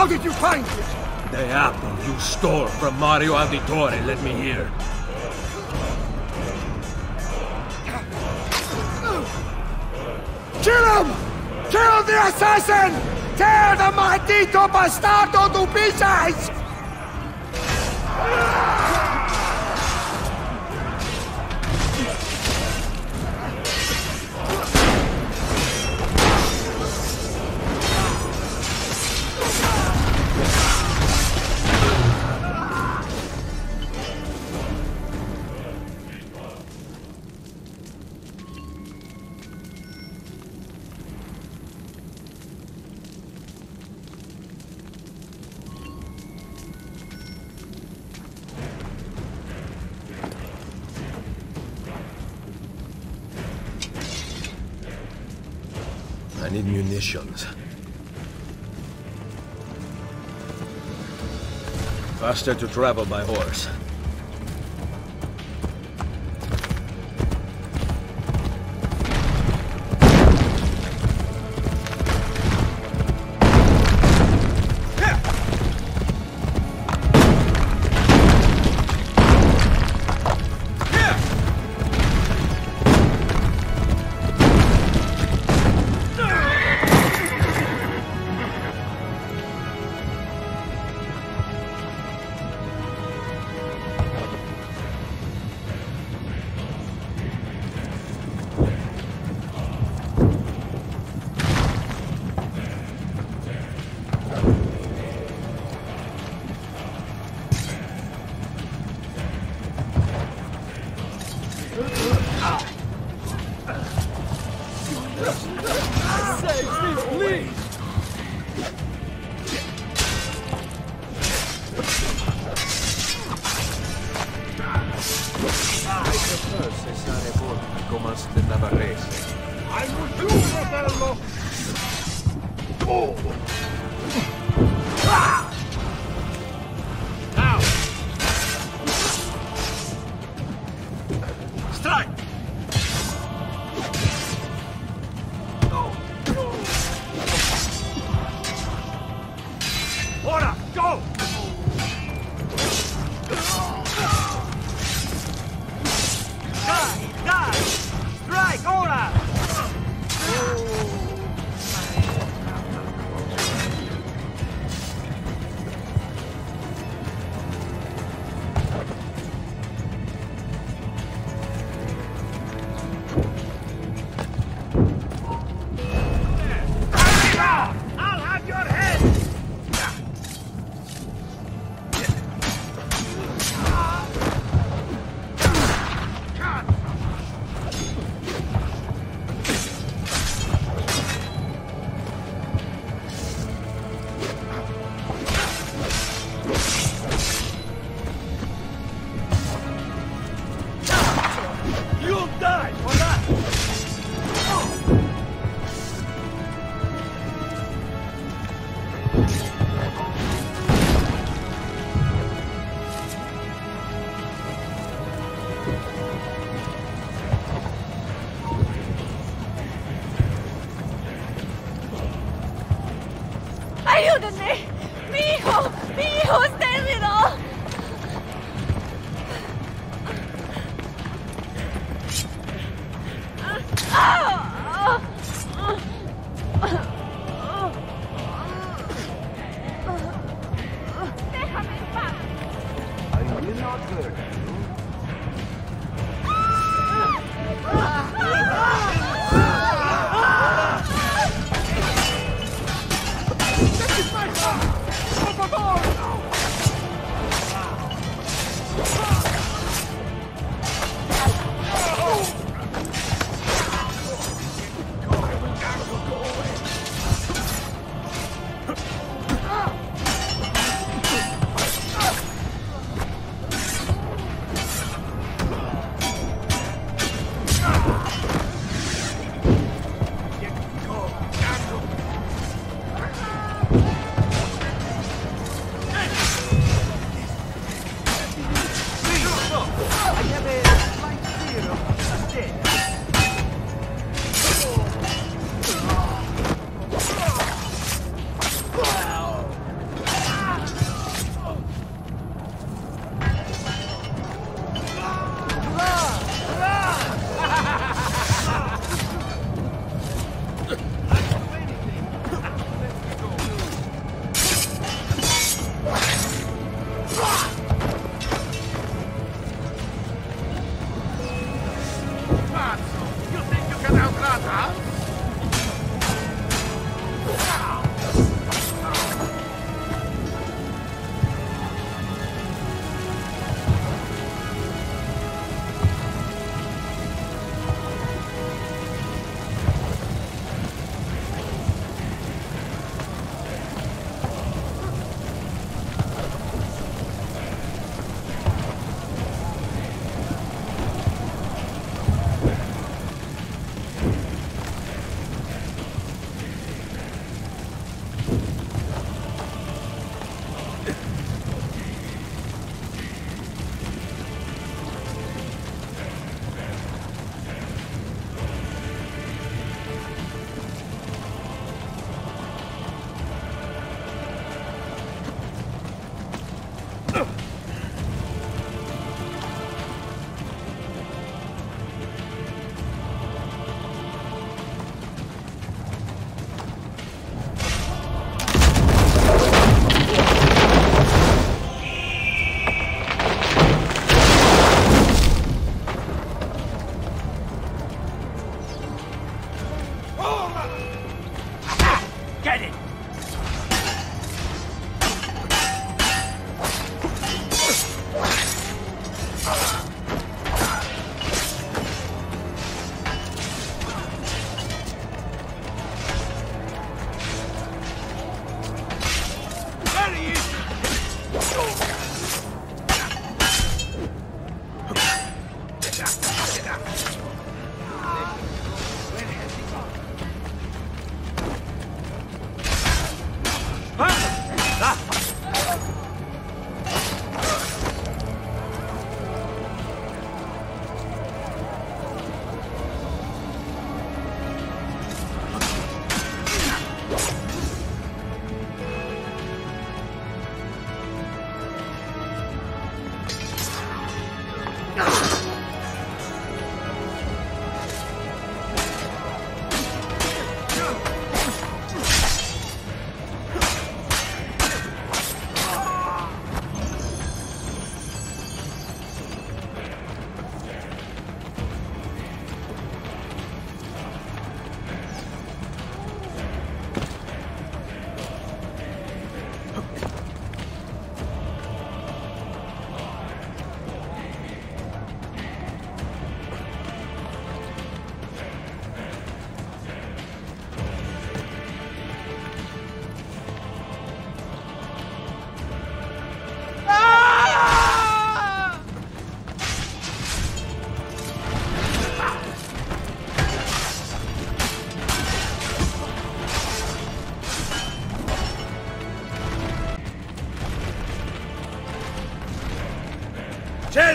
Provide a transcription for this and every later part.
How did you find it? The apple you stole from Mario Auditore, let me hear. Kill him! Kill the assassin! Tear the maldito bastardo to pieces! I need munitions. Faster to travel by horse.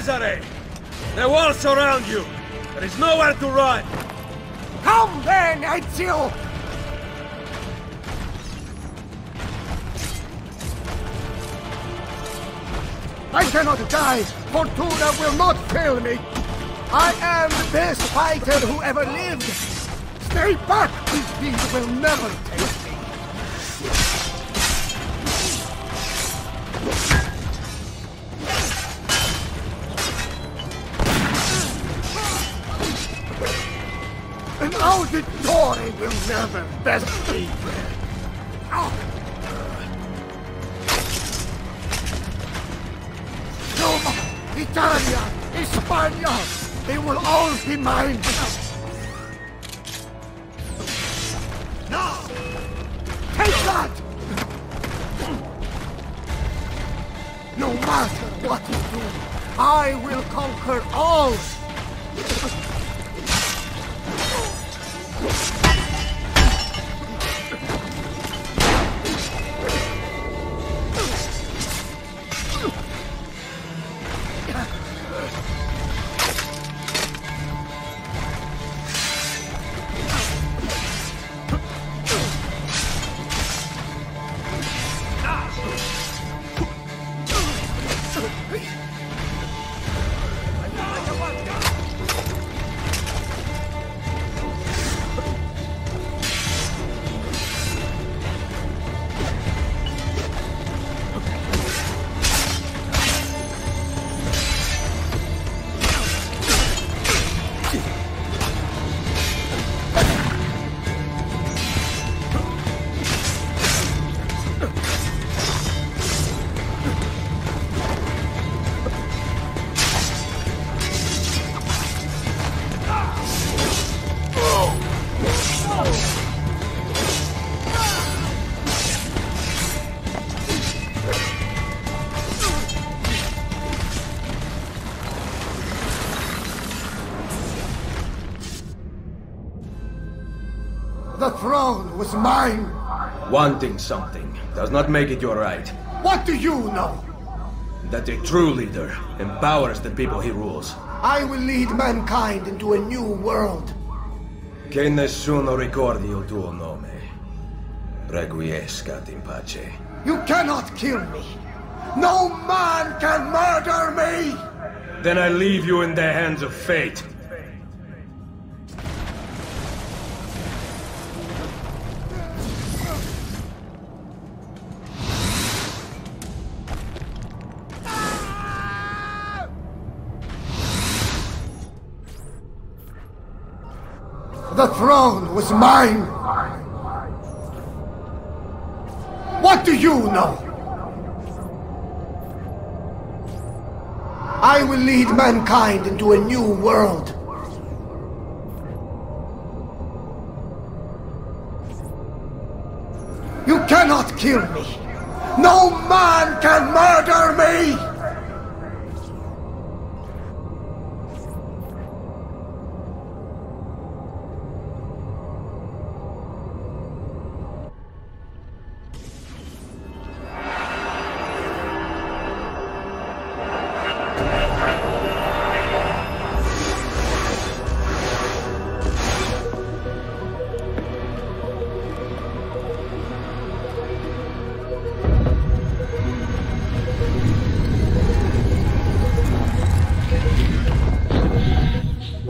Cesare! The walls surround you! There is nowhere to run! Come then, Ezio! I cannot die! Fortuna will not fail me! I am the best fighter who ever lived! Stay back! This beast will never take me! An Auditore will never best me! Roma, Italia, España, they will all be mine! Now! Take that! No matter what you do, I will conquer all! The throne was mine! Wanting something does not make it your right. What do you know? That a true leader empowers the people he rules. I will lead mankind into a new world. Che nessuno ricordi il tuo nome. Requiescat in pace. You cannot kill me! No man can murder me! Then I leave you in the hands of fate. The throne was mine! What do you know? I will lead mankind into a new world. You cannot kill me! No man can murder me!